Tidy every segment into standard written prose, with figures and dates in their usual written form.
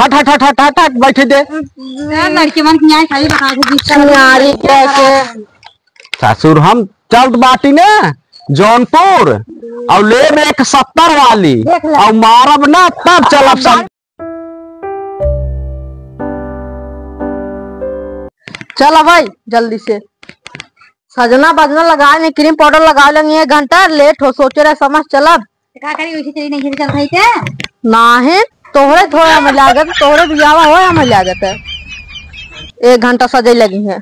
हट हट हट हट हट हट बैठे दे लड़के मन खाली ससुर हम चल बाटी ने जौनपुर और ले में 170 वाली और मारब ना तब चलब सब। चल भाई जल्दी से सजना बजना लगाए में क्रीम पाउडर लगा लेंगे। घंटा लेट हो सोचे रहे समझ चलब का करी उसी नहीं चल भाई के ना है तोहरे थोड़े हमें लागत तोहरे बियावा हो हमें लागत है। 1 घंटा सजे लगी है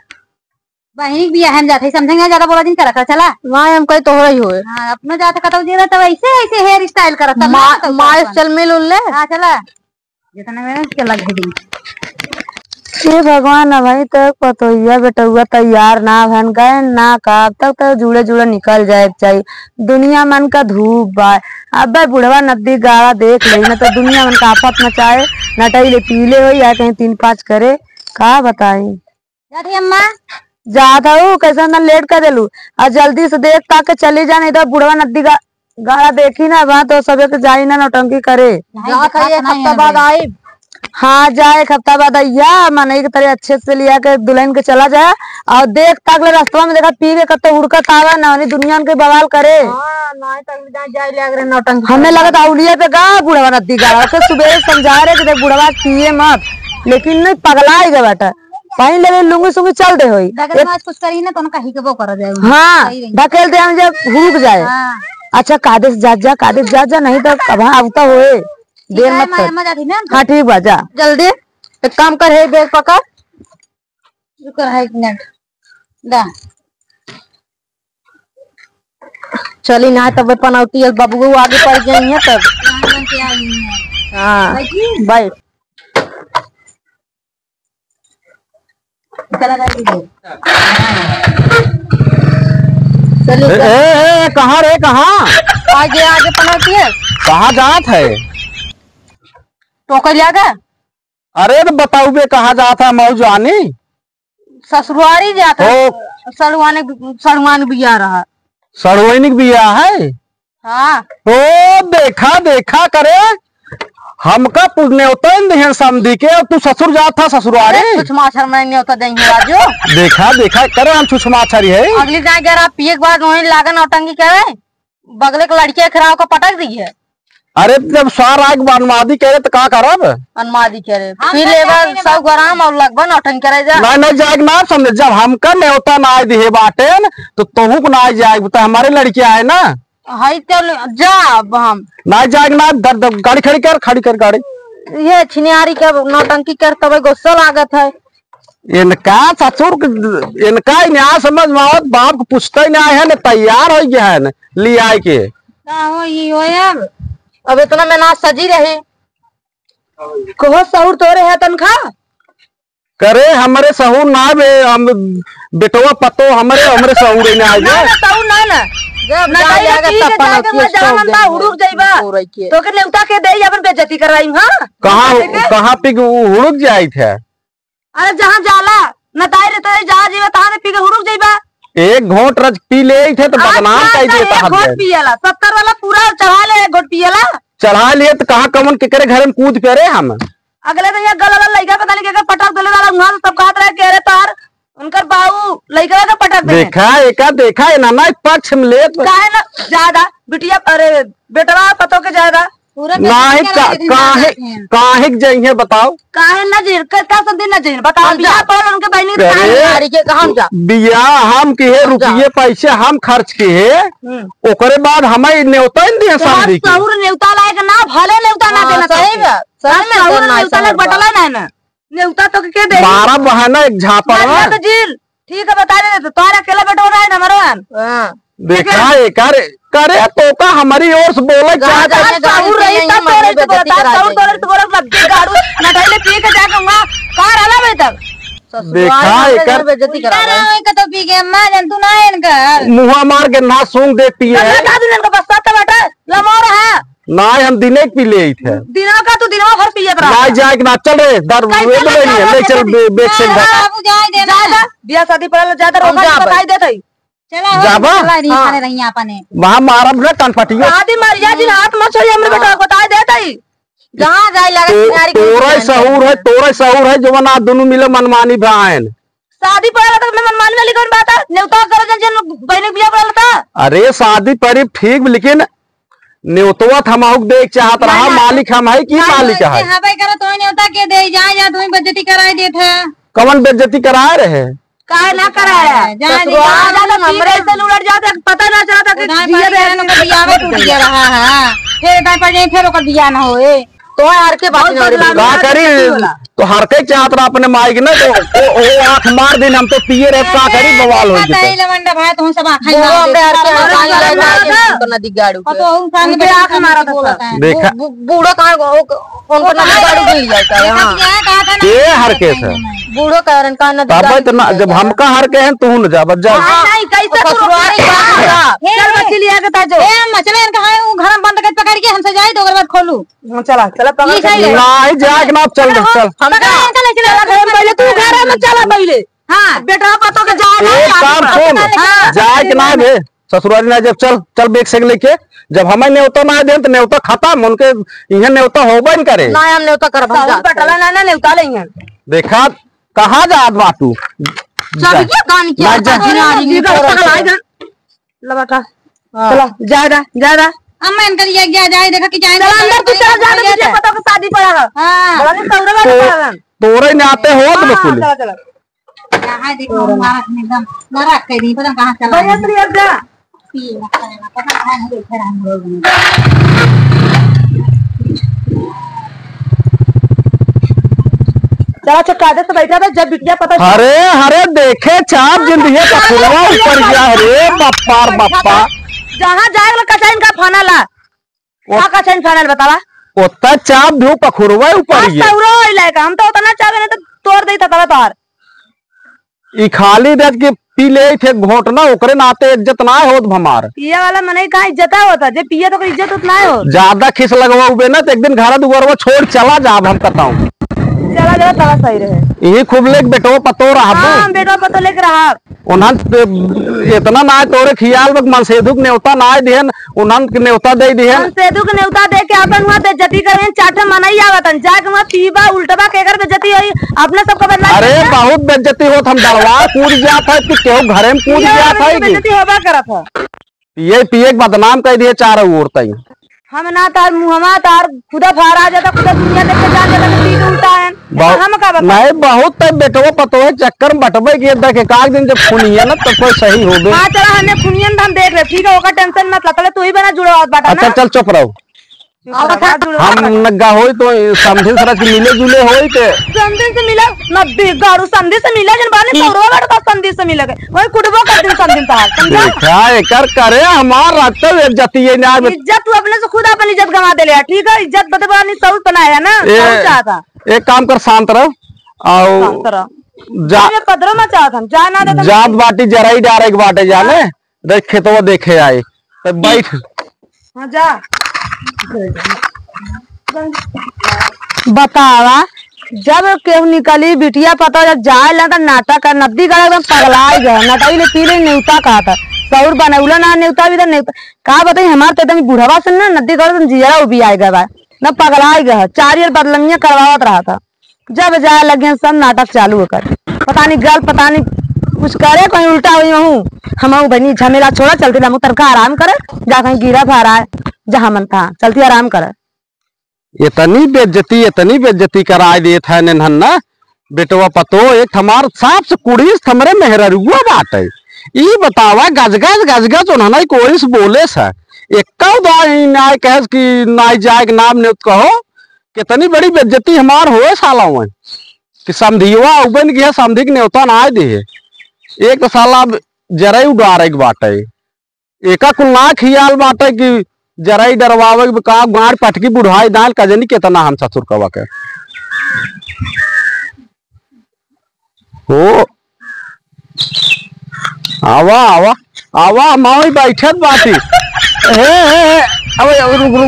बहनी बिया हम जाते समझेंगे ज्यादा बोला दिन करा चला वहां हम कहीं तोहरे ही होए। हां अपना जाता कतौ देरा तब ऐसे ऐसे हेयर स्टाइल करा तब माय चल मिल ले। हां चला जितना में के लग गई हे भगवान भाई तक तो पतोइया बेटुआ तैयार ना भन गए ना का तक तो जुड़े जुड़े निकल जाए चाहिए। दुनिया मन का धूप बा अब बुढ़वा नदी गाड़ा देख ले ना तो दुनिया मन का आफत मचाए नटाई ले पीले हो या कहीं 3-5 करे का बताई। अम्मा ज्यादा हो कैसे ना लेट कर देलू और जल्दी से देख ताक चली जाने इधर बुढ़वा नदी गाड़ा देखी ना वहाँ तो सब एक जाई ना नौटंकी करे। हाँ जाए 1 हफ्ता बाद आइया मनाई के तरह अच्छे से लिया के दुल्हन के चला जाए और देख तक रास्ता में देखा पी के कत उड़कत आवे ना दुनिया के बवाल करे। हमें लगा अलिया पे गा बुढ़वा नदी गाड़ा तो सुबह समझा रहे कि बुढ़वा पिए मत लेकिन नहीं पगला ही बेटा पानी लगे लुंगी सुंगी चल दे होई कुछ करी ना तो हाँ ढकेल दे हम जब हुक जाए। अच्छा कादेश जा जा नहीं तो कब आवता होए देर मत कर। हाँ ठीक बा जा जल्दी एक काम कर है बैग पकड़ चली ना तब पनौती बबुआ आगे पड़ जाये तब। हाँ बाय कहाँ रे कहाँ आगे आगे पनौती है कहाँ जात है तो अरे तो बताऊ बे कहा जाता है मऊ जानी ससुरारी जाता सड़वान बिया रहा सड़वैनिक बिया है। हाँ ओ देखा देखा करे हमका पूजने होता है समझी के तू ससुर जाता ससुरारी छुछमाछर नहीं होता राजू देखा देखा करे हम छुछमाछरी है अगली जाए पिए लागन नौटंकी करे बगले के लड़के खराब का पटक दी है। अरे जब सार आग बनमादी करे तो का करब बनमादी करे पी लेबर सब ग्राम और लगभग नौटंकी करे जा नहीं नहीं जाग ना समझ जब हमका नेवता ना आए दिहे बाटेन तो तोहू को ना जाग तो हमारे लड़के आए ना हाई तो जा हम ना जाग ना गाड़ी खड़ी कर गाड़ी ये छिनियारी के नौटंकी कर तब गुस्सा लागत है। इनका ससुर इनका न्याय समझ माओ बाप को पूछते ना है न तैयार हो गया है न ले आए के अब इतना में ना सजी रहे कहो सहूर तोरे है तनखा करे हमारे सहूर ना बे हम बेटवा पतो हमारे हमारे सहूर ही ना आ जाए सहूर ना ना जब ना जाएगा तब पाना की जान बा हुड़ुक जाईबा तो के लेउता के देई अपन बेइज्जती करवाई। हां कहां कहां पे हुड़ुक जाई थे अरे जहां जाला नताई रहता है जहां जीवा तहां पे हुड़ुक जाईबा 1 घोट रज पी ले थे तो बदनाम कर देता हम 1 घोट पियाला 70 वाला पूरा चढ़ा ले 1 घोट पियाला चढ़ा लिए तो कहां कमन केकरे घर में कूद पे रे हम अगले तो ये गलला लइका पता नहीं केकर पटक देले वाला वहां सब काट रहे कह रहे तार उनकर बाऊ लइका का पटक दे देखा एका देखा है ना ना पक्ष में ले काहे ना ज्यादा बिटिया अरे बेटवा पतो के ज्यादा पूरा काहे काहे जई है बताओ काहे ना जी का संधि ना जी बताओ बियाह पर उनके बहनी गाड़ी के कहां जा बियाह हम के रुपये पैसे हम खर्च के ओकरे बाद हमई नेवता दे शादी के सहुर नेवता लायक ना भले नेवता ना देना सही बा सही में सहुर नेवता लायक बटला ना ना नेवता तो के दे 12 बहाना एक झापड़वा तो जील ठीक है बता दे तो तोरा अकेला बेटा रहे ना मरवान। हां देखा एकर करे तो का हमारी ओर से बोला क्या सहुर रही तब तोरे तोरे लब्बे गाड़ू नटाइले पी के जाऊंगा का रहला बे तब देखा एकर बेइज्जती करावे का तो पी के मां जंतु ना इनका मुहा मार के ना सूंघ देती है बता दूं इनको बस साथ बैठा लमोर है ना हम दिने पी ले थे दिना का तू दिनवा भर पियत रहा ना जाए ना चल रे दर ले चल बेच से बाबू जाए दे ना बियाह शादी पर ज्यादा रोगा बताई देत है चला जाबा खाने रही आपने वहां मारब ना कान फटियो आदि मारिया जी हाथ मत छोड़िए हमरे बेटा बताई देत है जहाँ जाए लगा तोरा सहूर है जो ना दोनों मिले मनमानी भाइन शादी पड़ा तो मनमानी वाली कौन बात है। अरे शादी पड़ी ठीक लेकिन न्योतवा थमाउक देख चाहत रहा मालिक हम है की मालिक है। हां भाई करा तोय न्योता के दे जाए जा तोय बेइज्जती कराए देत है। कवन बेइज्जती कराए रहे काहे ना कराया जाए जा हमरे से उलट जात पता ना चला था कि दिया बहन का बियाह टूट गया रहा है फिर दाई पर जाए फिर ओकर बियाह ना होए तो यार के बात ना करी तो हरके चाहत रहा अपने माई के ना तो ओ आंख मार दिन हम तो पिए रहे का करी बवाल हो गई नहीं लमंडा भाई तुम सब आंख मार गाड़ू देखा बूढ़ो कहाँ बूढ़ो कारण का जब हम का हर के हैं तू न जा घर बंद कर पकड़ के हमसे जाए तो खोलू चला चला पहले बेटा पतो जाए ससुराल ना जब चल चल बैग से लेके जब हमें न्योता ना दे तो न्योता खत्म उनके यहाँ न्योता होबे न करे ना हम न्योता कर देखा कहाँ जात बाटू जा अम्मा इनका ये गया जाए देखा कि जाए अंदर तू चला जा मुझे पता है शादी पड़ा है हां तोरे ने आते हो तो बिल्कुल यहां देखो मारत में एकदम नरक कह दी पता कहां चला भैया श्री अब्दा चला चक्कादे से बैठा था जब बिटिया पता अरे अरे देखे चाप जिंदगी का फुलवा ऊपर गया रे बाप्पा बाप्पा जहां जाएगा कचैन का फानल है का कचैन फानल बतावा ओता चाप भी पखुरवा ऊपर गया सौरो इलाका हम तो उतना चाप नहीं तो तोड़ दे था तला तार ई खाली देख के पी ले थे घोट ना ओकरे नाते इज्जत ना होत भमार पिए वाला मने का इज्जत होता जे पिए तो इज्जत उतना ना हो ज्यादा खिस लगवावे ना तो एक दिन घर दुआरवा छोड़ चला जा हम बताऊं चला जा तला सही रहे यही खूब लेक बेटो पतो रहबो हां बेटो पतो लेक रहा उनन इतना ना तोरे ख्याल में मन से दुख नेवता ना देन उनन के नेवता दे दिए मन से दुख नेवता दे के अपन हुआ बेइज्जती करे चाटे मनाई आवतन जाके हुआ पीबा उल्टबा केकर बेइज्जती होई अपना सबको बदला अरे बहुत बेइज्जती होत हम डरवा कूद गया था कि केहू घरे में कूद गया था बेइज्जती होबा करत हो पिए बदनाम कह दिए चारों ओर तई हम ना तार मुहम्मद तार खुदा फार आ जाता खुदा दुनिया देख के जान लेता पीट उल्टा है हम का बता नहीं बहुत तब बेटवा पतो है चक्कर बटबे के देख एक आग दिन जब खुनिया ना तब तो सही होबे हां चला हमें खुनियन हम देख रहे ठीक है ओका टेंशन मत लतले तू ही बना जुड़ो बात बाटा ना चल चुप रहो हम नगा होई तो समधिन सरस मिले जुले होई के समधिन से मिला ना बेगारू समधिन से मिला जन बाने सौरवा बाटा समधिन से मिले गए ओए कुडबो कर दिन समधिन ता समझा क्या एकर करे हमार रतव इज्जत ये ना इज्जत तू अपने से खुद अपन इज्जत गवा देले ठीक है इज्जत बतबा नहीं सौर बनाया ना चाहता था एक काम कर शांत रहो और जा पदरो में चाहत हम जा ना दे जात बाटी जराई डारे के बाटे जाने देखे तो देखे आए तो बैठ हां जा बतावा जब केहू निकली बिटिया पता जब जाए ला तो नाटक नदी का एकदम पगला गए नटाई ले पी ले न्योता कहा था सौर बनौला ना न्योता भी तो न्योता कहा बताई हमारे एकदम बुढ़वा से ना नदी का जिया उबी आए गए न पगला गए चारियर बदलमिया करवावत रहा था जब जाए लगे सब नाटक चालू होकर पता नहीं गल पता नहीं कुछ करे कहीं उल्टा हुई हूँ हम बनी झमेला छोड़ा चलते हम तनका आराम करे जा कहीं गिरा फारा जहाँ मन था चलती आराम कर इतनी बेइज्जती कराए दिए था नन्हन्ना बेटवा पतो एक हमार साफ से कुड़ीस थमरे मेहरुआ बात है ई बतावा गजगज उन्होंने कोरिस बोले सा एक नाय कह कि नाय जाए नाम ने कहो कितनी बड़ी बेइज्जती हमार हो साला वन कि समधिवा उबन गया समधिक न्योता ना दे एक तो साला जरा उडारे के बात है एका कुलना खियाल बात है कि जराई डरवावे का गाड़ पटकी बुढ़ाई दाल कजनी कितना हम ससुर कवा के हो आवा आवा आवा माई बैठत बाटी हे अबे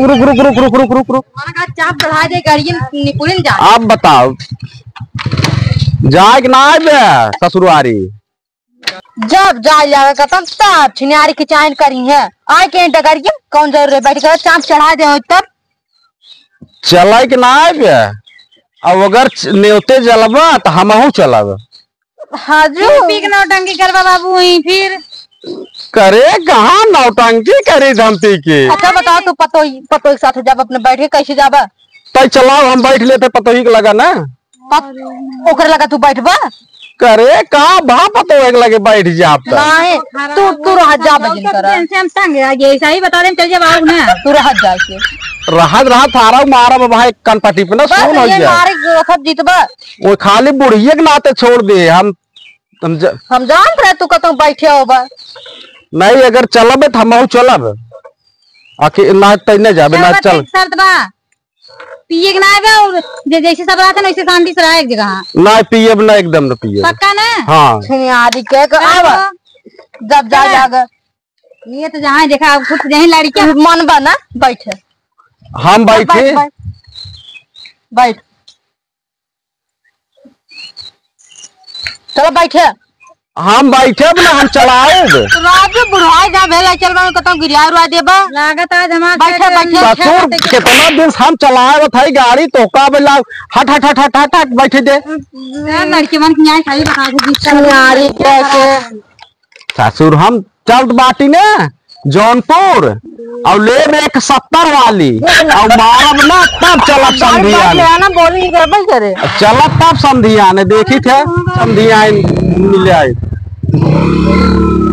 रुक का चाप चढ़ा दे गाड़ियन निपुलिन जा आप बताओ जाए कि ना बे ससुरारी जब जाए लगा कतम तब छिनारी की चाइन करी है आए के डगर के कौन जरूर बैठ कर चाप चढ़ा दे तब चल के ना आब अगर नेवते जलबा तो हमहू चलब। हाजू पीक नौटंकी करवा बाबू ही फिर करे कहां नौटंकी करे धमती के। अच्छा बताओ तू पतोही के साथ जब अपने बैठे कैसे जाबा तई चलाओ हम बैठ लेते पतोही के लगा ना ओकर लगा तू बैठबा करे कहां भा पतोही के लगे बैठ जाब नहीं तू रह जा बजन कर हम संग आगे ऐसा ही बता दे चल जा बाबू ना तू रह जा के रहत रहत हारा मारा बाबा एक कान पाटी पे ना सुन हो जा मारे सब जीतबा वो खाली बुढ़िए के नाते छोड़ दे हम जान रहे तू कतौ बैठे होबा नहीं अगर चलबे त हमहू चलब आखिर ना तने जाबे ना चल शर्त बा पिए के ना आबे और जैसे सब रहत न ऐसे शांति से रह एक जगह ना पिएब ना एकदम न पिए पक्का ना हां छे आदि के आब जब जा जाग ये तो जहां देखा खुद जहीं लड़की मन बा ना बैठे हम बैठे बैठ चलो बैठे हम बैठे ना हम चलाएब राजू बुढ़ाई जा भेला चलबा कतौ गिरिया रुआ देबा लागत आज हमार बैठे बैठे कितना दिन हम चलाएब थाई गाड़ी तोका बेला हट हट हट हट हट बैठे दे लड़की मन न्याय खाली बता दे चलाड़ी के ससुर हम चलत बाटी ने जौनपुर और ले में 170 वाली और मारब ना तब चला संधियान बोली गड़बड़ करे चला तब संधियान देखी थे संधियान मिले आए।